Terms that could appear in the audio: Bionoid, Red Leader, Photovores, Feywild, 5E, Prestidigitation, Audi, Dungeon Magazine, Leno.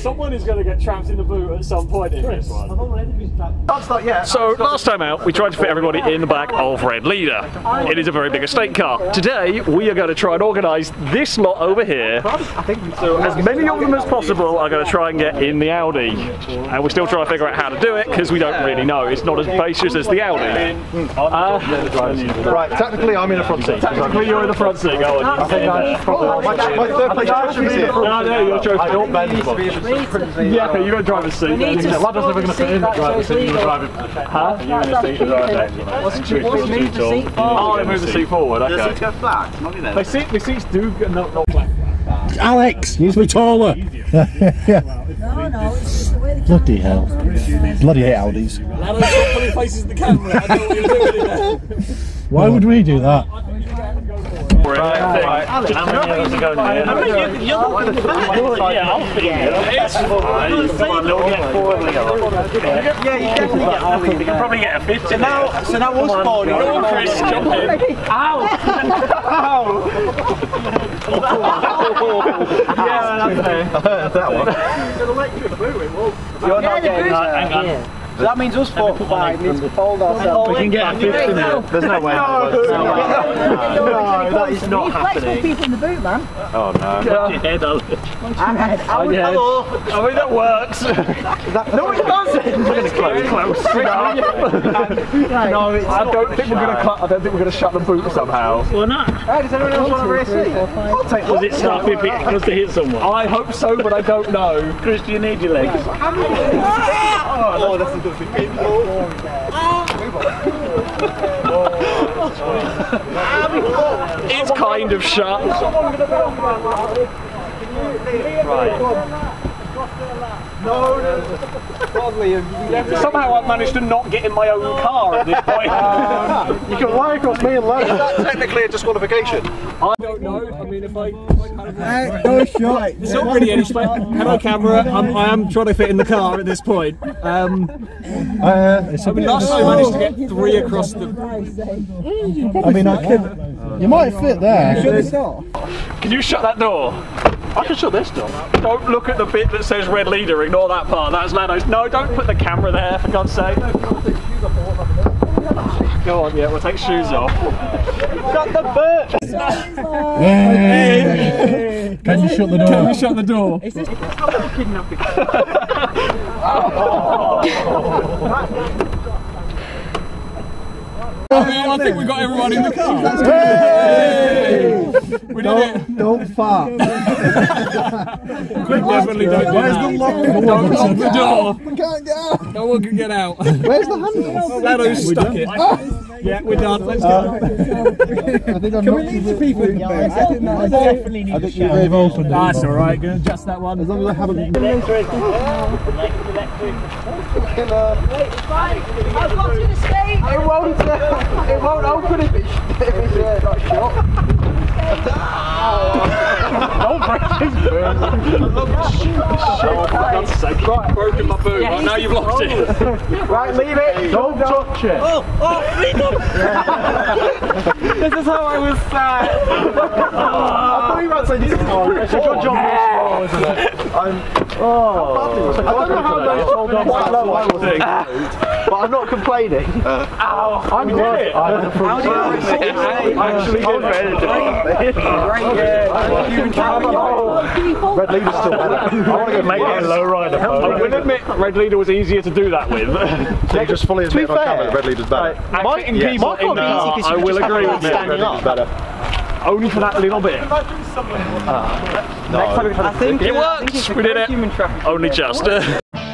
Someone is going to get trapped in the boot at some point in this one. So last time out, we tried to fit everybody in the back of Red Leader. It is a very big estate car. Today, we are going to try and organise this lot over here. So as many of them as possible are going to try and get in the Audi. And we're still trying to figure out how to do it, because we don't really know. It's not as spacious as the Audi. Right, technically I'm in the front seat. Technically you're in the front seat. Go on. My third place trophy is here. No, no, your trophy. Yeah, okay, you got driver's seat. They move the seat forward. Okay. The seat goes back. Not in there. The seats do go not flat. Alex, you need to be taller. No, it's just the way the camera. Bloody hell. Bloody hate Audis. Ladder's faces the camera. I don't know what you're doing in there. Why would we do that? Right. Alex, you can probably get a fit. So now what's going on? Chris, jump in. Ow! Yeah, that's that one. You're not getting that. Hang on. So that means us 4-5 needs to fold ourselves. We can get a fifth in here. There's no way. No, that is not happening. People in the boot, man. Oh no. Put your head on. Hello. I mean that works. No, it doesn't. We're going to close. No, I don't think we're going to. I don't think we're going to shut the boot somehow. Why not? Does anyone else want to race it? I'll take. Does it stop if it goes to hit someone? I hope so, but I don't know. Chris, do you need your legs? Oh, that's a good thing. It's kind of shut. Right. No. Somehow I've managed to not get in my own car at this point. You can lie across me and laugh. Is that technically a disqualification? I don't know. I mean, if I no shot. It's not really any space. Hello, camera. I am trying to fit in the car at this point. Last time I managed to get three across the. I mean, I could. You might fit there. Can you shut that door? I can shut this door. Don't look at the bit that says Red Leader, ignore that part, that's Leno's. No, don't put the camera there, for God's sake. Go on, yeah, we'll take shoes off. Shut the bird! Hey. Can you shut the door? Can you shut the door? It's just kidnapping. I think we got everyone in the car. Hey. We don't fart. Definitely don't do that. Where's the lock? Don't lock the door. We can't get out. No one can get out. Where's the handle? Leno's stuck it. Yeah, we're done. Let's go. Can we leave the people in the booth? I definitely need a shower. They've opened it. That's all right. Just that one. As long as I haven't. I've got to the stage. It won't open if it's not shut. Don't break his boot. I've broken my boot. Yeah, now you've locked it. Right, leave it. Don't touch it. Oh, freedom! This is how I was sad. I thought you were saying it's a good job. Isn't it? I don't know how they told me quite low I was. But I'm not complaining. I'm good. I actually did better. Red Leader's still better. I want to make it a low rider. I will admit Red Leader was easier to do that with. So just fully admit on camera, Red Leader's better. I will agree with you. Red Leader's better. Only for that little bit. I think it works. We did it. Only just.